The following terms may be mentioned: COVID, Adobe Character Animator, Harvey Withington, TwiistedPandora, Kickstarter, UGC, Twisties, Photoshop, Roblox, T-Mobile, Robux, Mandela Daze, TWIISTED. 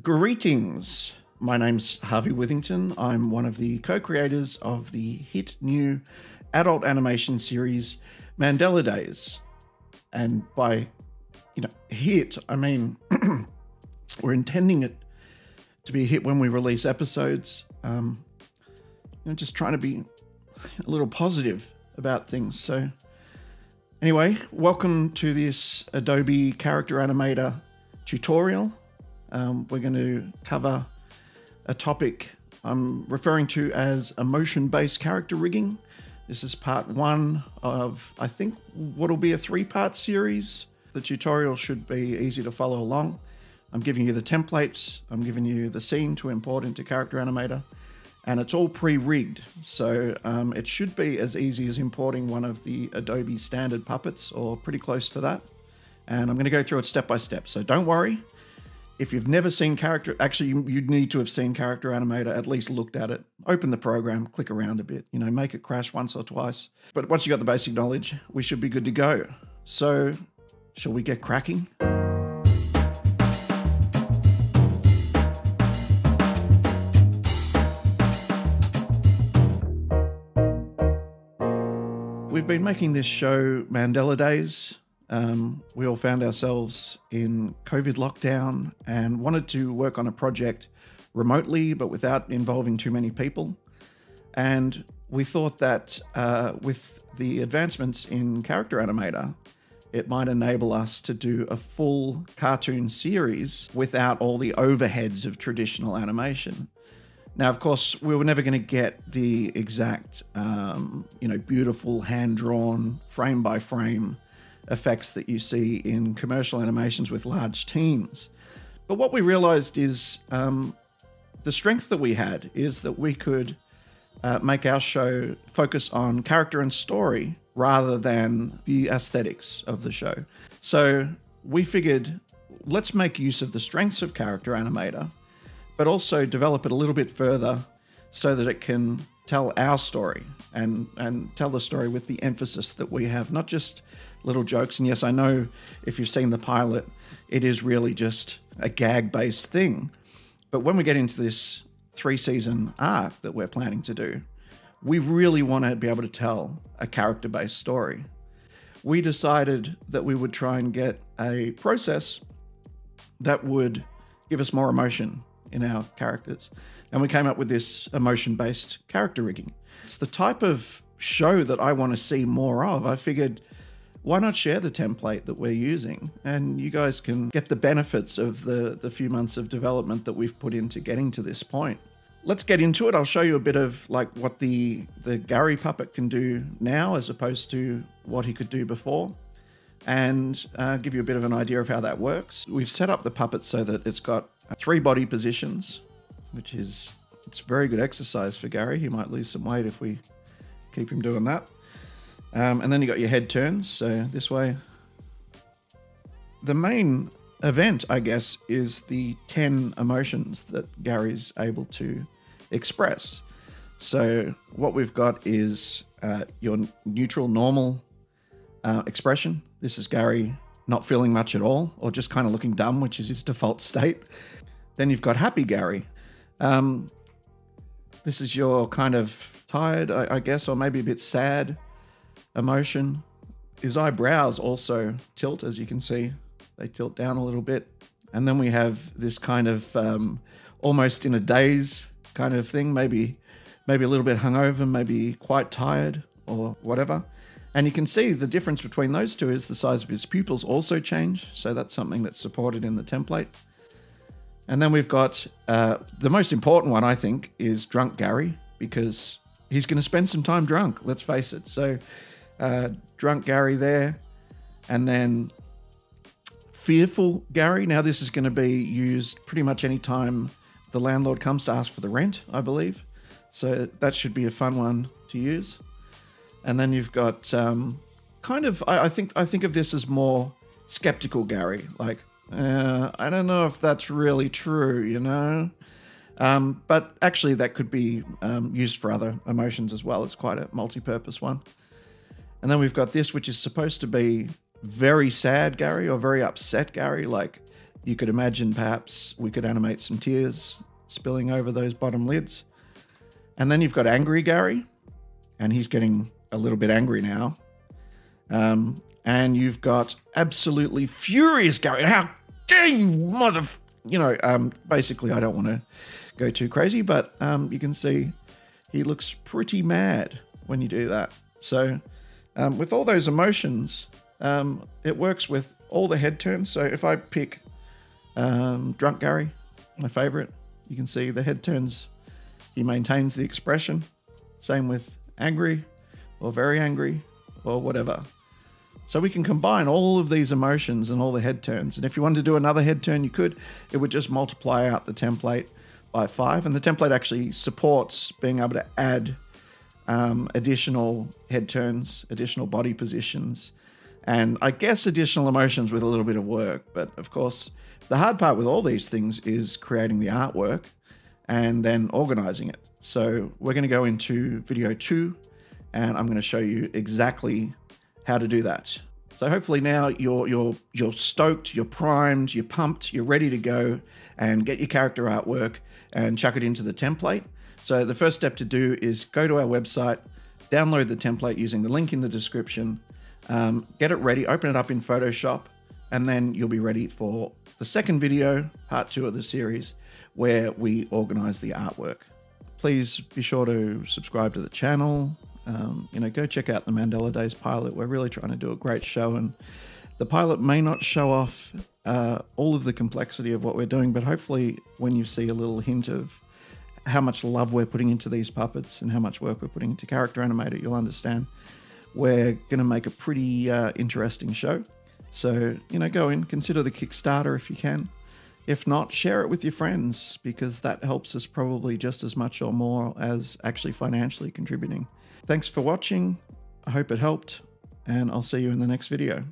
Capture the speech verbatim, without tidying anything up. Greetings, my name's Harvey Withington. I'm one of the co-creators of the hit new adult animation series Mandela Daze. And by, you know, hit, I mean we're intending it to be a hit when we release episodes. Um, you know, just trying to be a little positive about things. So anyway, welcome to this Adobe Character Animator tutorial. Um, we're going to cover a topic I'm referring to as emotion-based character rigging. This is part one of, I think, what'll be a three-part series. The tutorial should be easy to follow along. I'm giving you the templates. I'm giving you the scene to import into Character Animator. And it's all pre-rigged, so um, it should be as easy as importing one of the Adobe standard puppets or pretty close to that. And I'm going to go through it step by step, so don't worry. If you've never seen Character, actually you, you'd need to have seen Character Animator, at least looked at it, open the program, click around a bit, you know, make it crash once or twice. But once you got the basic knowledge, we should be good to go. So shall we get cracking? We've been making this show Mandela Daze. Um, we all found ourselves in COVID lockdown and wanted to work on a project remotely, but without involving too many people. And we thought that uh, with the advancements in Character Animator, it might enable us to do a full cartoon series without all the overheads of traditional animation. Now, of course, we were never going to get the exact, um, you know, beautiful hand-drawn frame by frame effects that you see in commercial animations with large teams. But what we realized is um, the strength that we had is that we could uh, make our show focus on character and story rather than the aesthetics of the show. So we figured, let's make use of the strengths of Character Animator, but also develop it a little bit further so that it can tell our story and, and tell the story with the emphasis that we have, not just little jokes. And yes, I know if you've seen the pilot, it is really just a gag-based thing. But when we get into this three-season arc that we're planning to do, we really want to be able to tell a character-based story. We decided that we would try and get a process that would give us more emotion in our characters. And we came up with this emotion-based character rigging. It's the type of show that I want to see more of. I figured, why not share the template that we're using? And you guys can get the benefits of the, the few months of development that we've put into getting to this point. Let's get into it. I'll show you a bit of like what the, the Gary puppet can do now as opposed to what he could do before, and uh, give you a bit of an idea of how that works. We've set up the puppet so that it's got three body positions, which is, it's very good exercise for Gary. He might lose some weight if we keep him doing that. Um, and then you got your head turns, so this way. The main event, I guess, is the ten emotions that Gary's able to express. So what we've got is uh, your neutral, normal uh, expression. This is Gary not feeling much at all, or just kind of looking dumb, which is his default state. Then you've got happy Gary. Um, this is your kind of tired, I, I guess, or maybe a bit sad emotion. His eyebrows also tilt, as you can see, they tilt down a little bit. And then we have this kind of um, almost in a daze kind of thing, maybe maybe a little bit hungover, maybe quite tired or whatever. And you can see the difference between those two is the size of his pupils also change. So that's something that's supported in the template. And then we've got uh, the most important one, I think, is drunk Gary, because he's going to spend some time drunk, let's face it. So Uh, drunk Gary there, and then fearful Gary. Now this is going to be used pretty much any time the landlord comes to ask for the rent, I believe. So that should be a fun one to use. And then you've got um, kind of, I, I think I think of this as more skeptical Gary, like uh, I don't know if that's really true, you know. Um, but actually, that could be um, used for other emotions as well. It's quite a multi-purpose one. And then we've got this, which is supposed to be very sad Gary or very upset Gary, like You could imagine perhaps we could animate some tears spilling over those bottom lids. And then you've got Angry Gary, and he's getting a little bit angry now. Um, and you've got Absolutely Furious Gary. How dare you, mother... You know, um, basically, I don't want to go too crazy, but um, you can see he looks pretty mad when you do that. So um, with all those emotions, um, it works with all the head turns. So if I pick um, Drunk Gary, my favorite, you can see the head turns. He maintains the expression. Same with angry or very angry or whatever. So we can combine all of these emotions and all the head turns. And if you wanted to do another head turn, you could. It would just multiply out the template by five. And the template actually supports being able to add um, additional head turns, additional body positions, and I guess additional emotions with a little bit of work. But of course, the hard part with all these things is creating the artwork and then organizing it. So we're going to go into video two, and I'm going to show you exactly how to do that. So hopefully now you're, you're, you're stoked, you're primed, you're pumped, you're ready to go and get your character artwork and chuck it into the template. So the first step to do is go to our website, download the template using the link in the description, um, get it ready, open it up in Photoshop, and then you'll be ready for the second video, part two of the series, where we organize the artwork. Please be sure to subscribe to the channel. Um, you know, go check out the Mandela Daze pilot. We're really trying to do a great show, and the pilot may not show off uh, all of the complexity of what we're doing, but hopefully when you see a little hint of how much love we're putting into these puppets and how much work we're putting into Character Animator, you'll understand we're going to make a pretty uh, interesting show. So, you know, go in, consider the Kickstarter if you can. If not, share it with your friends, because that helps us probably just as much or more as actually financially contributing. Thanks for watching. I hope it helped, and I'll see you in the next video.